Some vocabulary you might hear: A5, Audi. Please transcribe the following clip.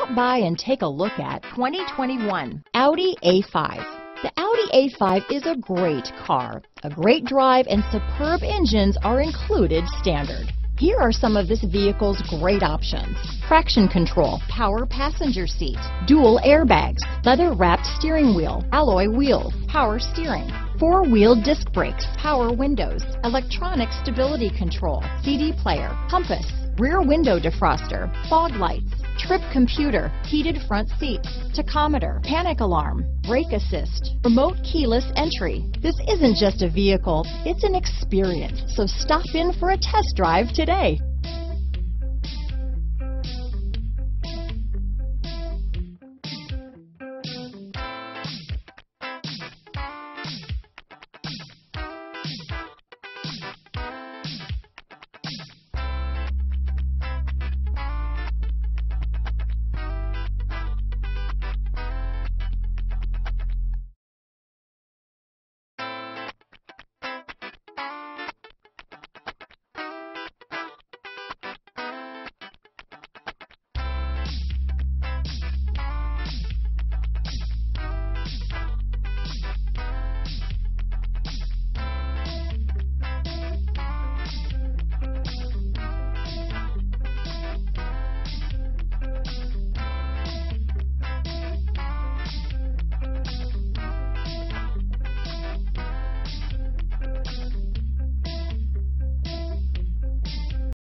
Stop by and take a look at 2021 Audi A5. The Audi A5 is a great car. A great drive and superb engines are included standard. Here are some of this vehicle's great options: traction control, power passenger seat, dual airbags, leather-wrapped steering wheel, alloy wheels, power steering, four-wheel disc brakes, power windows, electronic stability control, CD player, compass, rear window defroster, fog lights, trip computer, heated front seats, tachometer, panic alarm, brake assist, remote keyless entry. This isn't just a vehicle, it's an experience. So stop in for a test drive today.